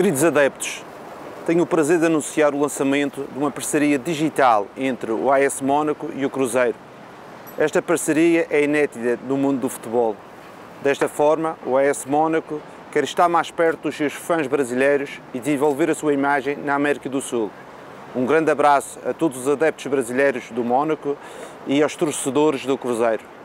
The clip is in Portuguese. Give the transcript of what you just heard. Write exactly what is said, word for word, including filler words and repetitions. Queridos adeptos, tenho o prazer de anunciar o lançamento de uma parceria digital entre o A S Monaco e o Cruzeiro. Esta parceria é inédita no mundo do futebol. Desta forma, o A S Monaco quer estar mais perto dos seus fãs brasileiros e desenvolver a sua imagem na América do Sul. Um grande abraço a todos os adeptos brasileiros do Monaco e aos torcedores do Cruzeiro.